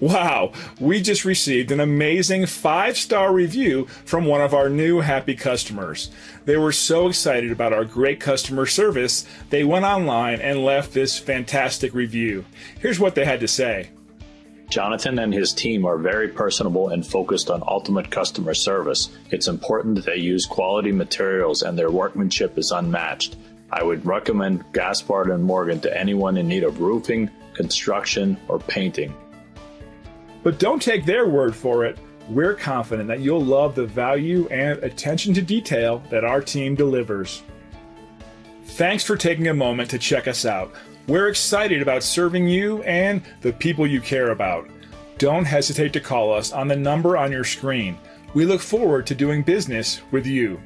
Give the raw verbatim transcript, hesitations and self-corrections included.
Wow, we just received an amazing five-star review from one of our new happy customers. They were so excited about our great customer service, they went online and left this fantastic review. Here's what they had to say. Jonathan and his team are very personable and focused on ultimate customer service. It's important that they use quality materials and their workmanship is unmatched. I would recommend Gaspard and Morgan to anyone in need of roofing, construction, or painting. But don't take their word for it. We're confident that you'll love the value and attention to detail that our team delivers. Thanks for taking a moment to check us out. We're excited about serving you and the people you care about. Don't hesitate to call us on the number on your screen. We look forward to doing business with you.